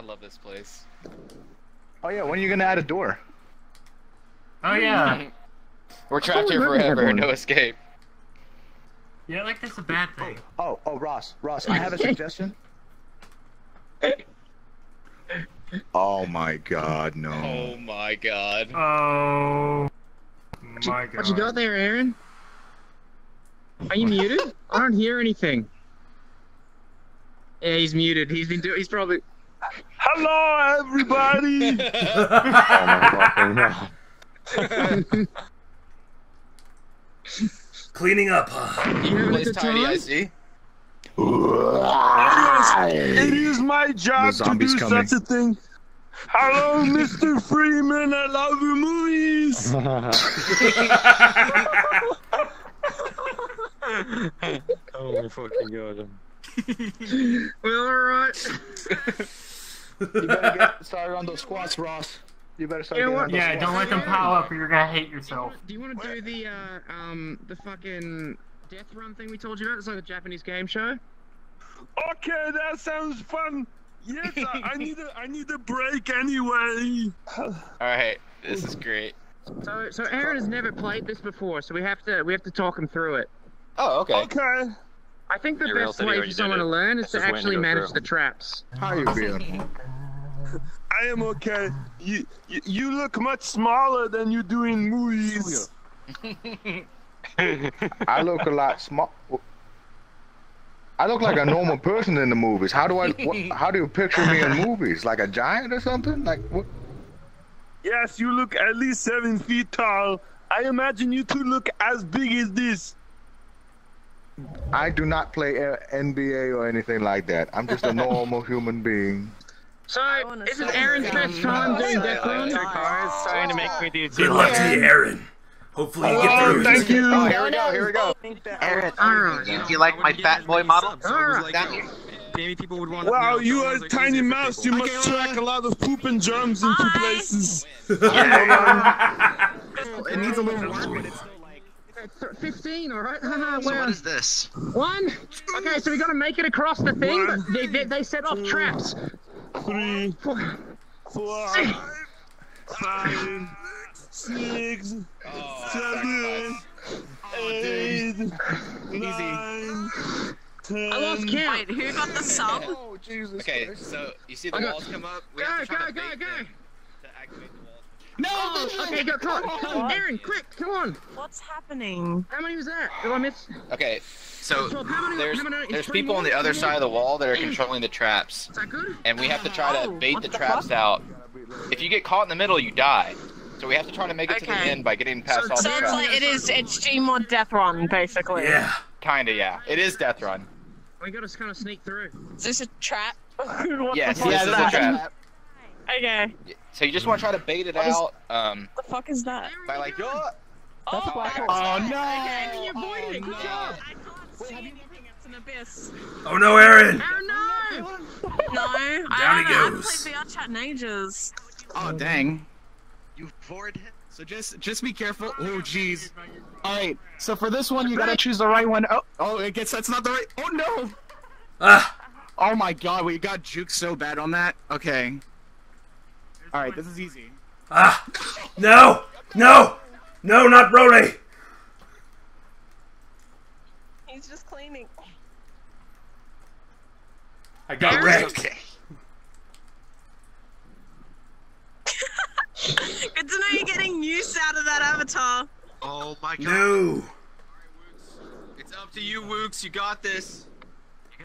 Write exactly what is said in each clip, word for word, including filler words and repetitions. I love this place. Oh yeah, when are you gonna add a door? Oh yeah. We're trapped here forever, no escape. Yeah, like that's a bad thing. Oh, oh, Ross, Ross, I have a suggestion. Oh my god, no. Oh my god. Oh my god. What you got there, Arin? Are you muted? I don't hear anything. Yeah, he's muted. He's been doing. He's probably. Hello, everybody! Oh my fucking god. Cleaning up, huh? You have a tidy, I see. It is my job to do coming. such a thing. Hello, Mister Freeman. I love your movies. Oh my fucking god. Well, alright. You better get started on those squats, Ross. You better start. Yeah, yeah squats. Don't let them pile up, or you're gonna hate yourself. Do you want to do the uh, um the fucking death run thing we told you about? It's like a Japanese game show. Okay, that sounds fun. Yes, I, I need a I need a break anyway. All right, this is great. So so Arin has never played this before, so we have to we have to talk him through it. Oh, okay. Okay. I think the You're best way for someone to learn is to actually to manage through. the traps. How are you feeling? I am okay. You, you you look much smaller than you do in movies. I look a lot small. I look like a normal person in the movies. How do I? What, how do you picture me in movies? Like a giant or something? Like what? Yes, you look at least seven feet tall. I imagine you two look as big as this. I do not play N B A or anything like that. I'm just a normal human being. So, this is Aaron's best time doing death runs. It's trying to make me do two. Good luck to you, Arin. Hopefully you get through. Thank you. Oh, here we go, here we go. Arin, do you, you like my fat boy model? Alright. Maybe people would want. Wow, you are a tiny mouse. You must track a lot of poop and germs into places. It needs a little work, but it's... fifteen, alright? So what is this? One. Okay, so we gotta make it across the thing, but they, they, they set off traps. Three. Four. Four. Six. Five. Six. Oh, seven. Oh, eight. Nine. Easy. Ten. I lost count. Wait, who got the sub? Oh, Jesus. Okay, so you see the got, walls come up? We go, have to go, go, go! To activate the walls. No! Oh, okay, go, come on. Come on, Arin, quick, come on. What's happening? How many was that? Did I miss? Okay, so there's there's people on the other side of the wall that are controlling the traps. Is that good? And we have to try to bait the traps out. If you get caught in the middle, you die. So we have to try to make it to the end by getting past all the traps. So it is, it's Gmod Death Run, basically. Yeah. Kinda, yeah. It is Death Run. We gotta kind of sneak through. Is this a trap? Yes, yeah, this is a trap. Okay. So you just want to try to bait it what out. Is, um, what the fuck is that? By like, oh, that's a black hole. Oh no! Okay, you avoided oh, it. Good no. job. I can't see anything. It's an abyss. Oh no, Arin! Oh no! No. Down I he know. goes. I haven't played V R Chat in ages. Oh dang! You've bored him. So just, just be careful. Oh jeez. All right. So for this one, you gotta choose the right one. Oh, oh, it gets. That's not the right. Oh no! Ah! Oh my god, we got juked so bad on that. Okay. All right, this is easy. Ah! No! No! No, not Broly! He's just cleaning. I got wrecked. Okay. Good to know you're getting use out of that avatar. Oh my god. No! It's up to you, Wooks. You got this.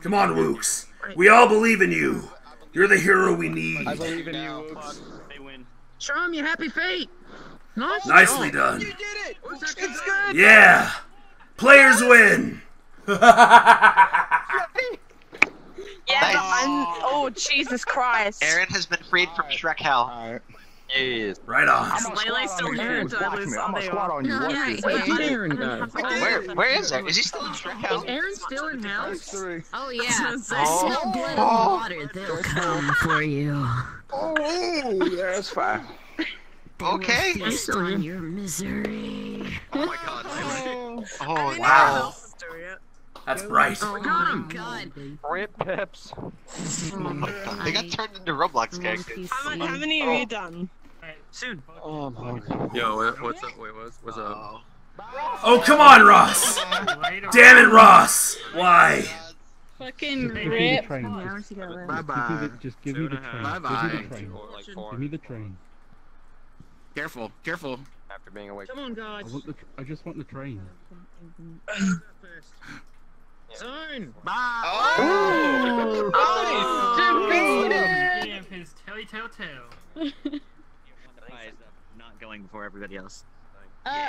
Come on, Wooks. We all believe in you. You're the hero we need. I believe in you, Wooks. Show him your happy feet. Nice. Nicely done. You did it. It's good. Yeah. Players win. Yeah. Oh Jesus Christ. Arin has been freed from Shrek hell. All right. Yes. Right on. Lele's still here. I'm a squat on you. Where did Arin go? Where is he? Is he still in Shrek hell? Is Arin still in hell? Oh yeah. Smell blood and water. They'll come for you. Oh, yeah, that's fine. Okay. Based on your misery. Oh my god. Oh, oh wow. That's bright. Oh, we got him! God. Rip pips. They got turned into Roblox characters. How many are you done? Soon. Oh my god. Yo, what's up? Wait, what's, what's up? Oh, come on, Ross! Damn it, Ross! Why? Fucking rip. Bye bye. Just give me the train. Bye bye. Give me the train. Careful, careful. After being awake. Come on, guys. I, want the I just want the train. Soon. Bye. Oh! Oh! Oh! Defeated! Give his telly tell tell. Not going before everybody else. Uh,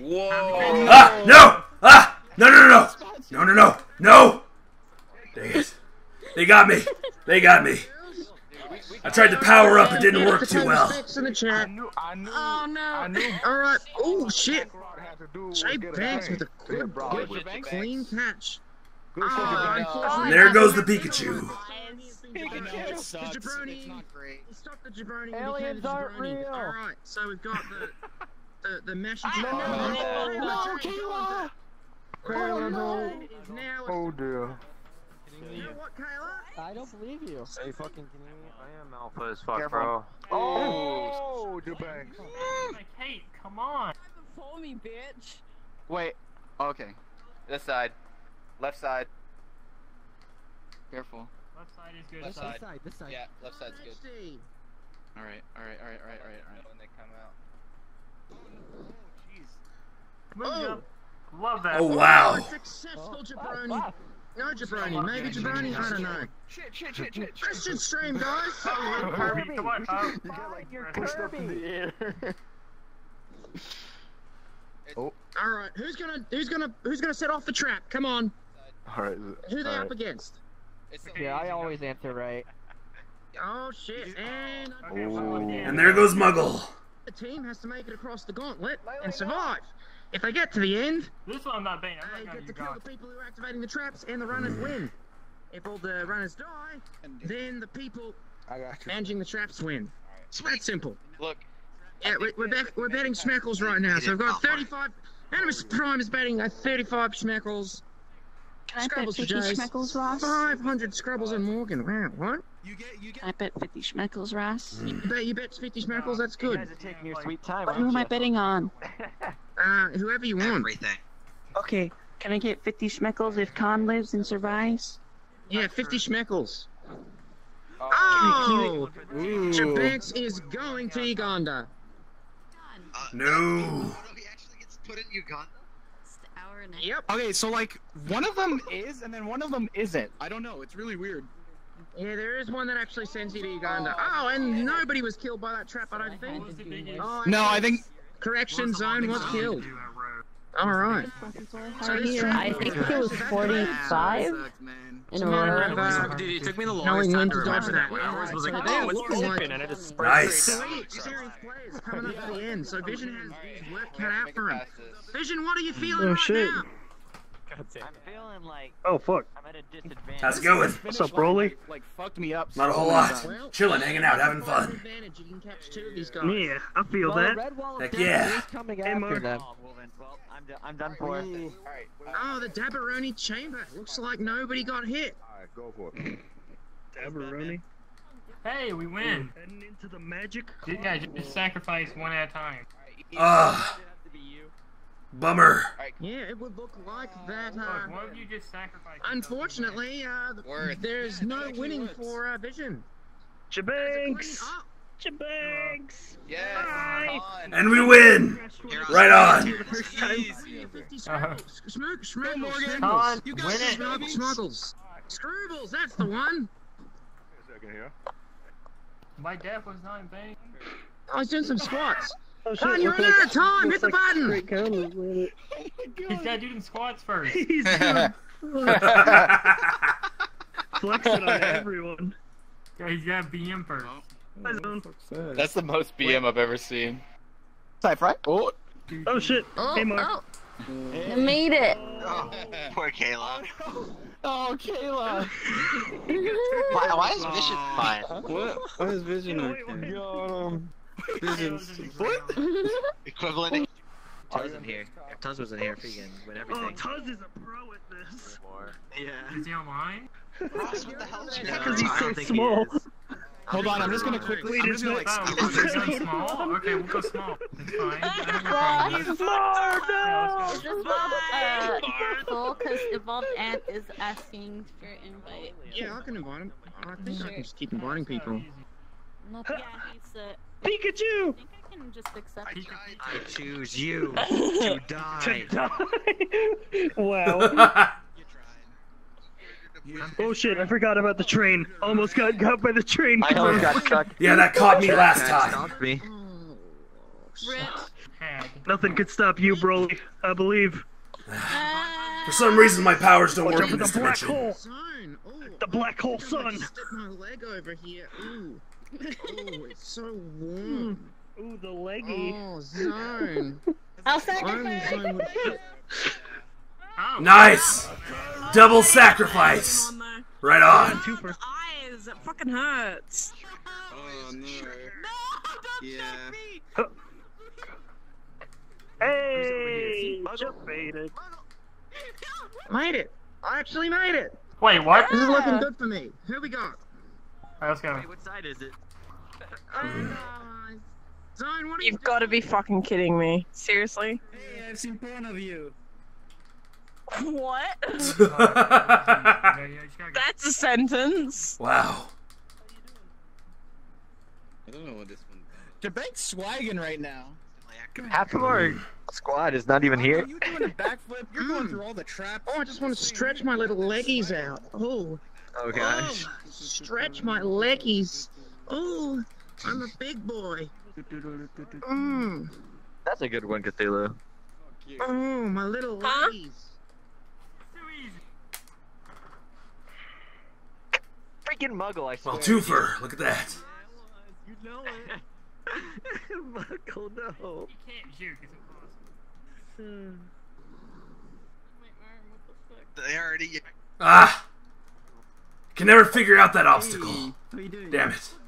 Whoa! Ah! No! Ah! No! No! No! No! No! No! No! Dang it! They got me! They got me! I tried to power up, it didn't work too well. I knew, I knew, oh no! I knew. All right. Oh shit! Jebex with a good, good clean catch. Good oh, no. There goes the Pikachu. Pikachu. It's the jabroni. Not great. Stop the jabroni. Aliens aren't real. All right, so we've got the the, the mashed. Oh, no, no, no, Kayla! Kayla, no! Oh dear. You know what, Kayla? I don't believe you. Are you fucking kidding me? I am alpha as fuck, bro. Oh, Jebex. Kate, come on. Follow me, bitch. Wait. Okay. This side. Left side. Careful. Left side is good. Left side. side. This side. Yeah, left side's good. All right. All right. All right. All right. All right. All right. When they come out. Oh, jeez. Oh. Love that. Oh wow. Oh, successful, jabroni. Oh, wow. No jabroni, maybe jabroni, I don't know. Shit, shit, shit, shit. Christian stream, guys! Oh, Kirby, come on, oh, you got like your pushed up in the air. Oh. All right, who's gonna, who's gonna, who's gonna set off the trap? Come on. All right. Who are they up against? Yeah, I always answer right. Oh shit! And oh. And there goes Muggle. The team has to make it across the gauntlet and survive. If they get to the end, this one I'm not being. I'm not they get to kill the people who are activating the traps, and the runners win. If all the runners die, then the people I got you. managing the traps win. It's that simple. Look, yeah, we're, we're back. We're betting Schmeckles right now, so I've got thirty-five. Animus Prime is betting a thirty-five Schmeckles. Can I bet fifty Schmeckles, Ross? Five hundred Scrubbles and Morgan. Wow, what? You get, you get... I bet fifty Schmeckles, Ross. Mm. You, bet, you bet fifty Schmeckles. That's good. You guys are taking your sweet time. Who am I betting on? Uh, whoever you want. Everything. Okay, can I get fifty Schmeckles if Khan lives and survives? Yeah, fifty Schmeckles. Oh! oh. Jebex is going to Uganda. Uh, no. He actually gets put in Uganda. Yep. Okay, so like one of them is, and then one of them isn't. I don't know. It's really weird. Yeah, there is one that actually sends you to Uganda. Oh, and nobody was killed by that trap, I don't think. Oh, no, I think. Correction zone was killed. All right. So this I think it was forty-five. In a row. Dude, it took me the longest time to remember that. Ours was like, oh, it's broken, and it just spread. Nice. Serious players coming up to the end. So Vision has work cut out for him. Vision, what are you feeling right now? I'm feeling like oh fuck. I'm at a disadvantage. How's it going? What's up, Broly? Like fucked me up. Not a whole lot. Well, chilling, hanging out, having fun. You can catch two of these guys. Yeah, I feel well, that. Heck yeah. Hey, Mark. Oh, well, then, well, I'm, do I'm done for. Ooh. Oh, the Dabaroni chamber. Looks like nobody got hit. Alright, go for it. Dabaroni. Hey, we win. Heading into the magic. This guy just sacrificed one at a time. Ah. Uh. Bummer. Yeah, it would look like that. Uh, Why would you just sacrifice? Unfortunately, uh, there's no winning for uh, Vision. Jebex! Jebex! Yes! And we win! Right on! Schmeckles! You got Schmeckles! Scrubbles, that's the one! My death was not in vain. I was doing some squats. Oh, Con, you're running out of time! Hit the like button! He's gotta do them squats first. He's doing... flexing on everyone. Yeah, he's gotta B M first. Oh. That's the most B M Wait. I've ever seen. Type right? Oh, oh shit. Oh, hey, Mark. Oh. Hey. You made it. Oh, poor Kayla. Oh, Kayla! why, why is Vision fine? Huh? What? Why is Vision okay? What? Equivalent. Tuz in here. If Tuz was in here, freaking win everything. Oh, Tuz is a pro at this. Yeah. Is he online? Ross, what the hell is he? Yeah, because he's so small. Hold on, I'm just gonna quickly. I'm just gonna like. small? Okay, we'll go small. It's fine. He's smart. No. Just full, because Evolved Ant is asking for invite. Yeah, I can invite him. I think I can just keep inviting people. Yeah, he's uh. Pikachu. Just accept I, I choose you to die. To die. Wow. Oh shit, I forgot about the train. Almost got got by the train. I almost got stuck. Yeah, that caught me last time. Me. Nothing could stop you, Broly. I believe. For some reason, my powers don't Watch work in this the black dimension. Hole. The black hole sun. My leg over here. Ooh. Oh, it's so warm. Ooh, the leggy. Oh, zone. I'll sacrifice. Zone nice! Double sacrifice! Right on. Oh, the eyes, it fucking hurts. Oh, no. No, don't yeah. check me! Hey! I made it. Made it. I actually made it. Wait, what? This is looking good for me. Here we go. Alright, let's go. Wait, what side is it? Uh, Zone, what are You've you got to be fucking kidding me. Seriously? Hey, I've seen porn of you. What? That's a sentence. Wow. I don't know what this one is. Jebex swagging right now. Half of our squad is not even here. Are you doing a backflip? You're going through all the traps. Oh, I just want to stretch my little leggies out. Oh. Oh, gosh. Oh, stretch my leggies. Oh, I'm a big boy. Mm. That's a good one, Cthulhu. Oh, my little huh? ladies. Freaking muggle, I saw. Well, twofer, look at that. You know it. Muggle, no. You can't juke, it's impossible. Hmm. My arm, what the fuck? They already. Ah! Can never figure out that obstacle. Hey, what are you doing? Damn it.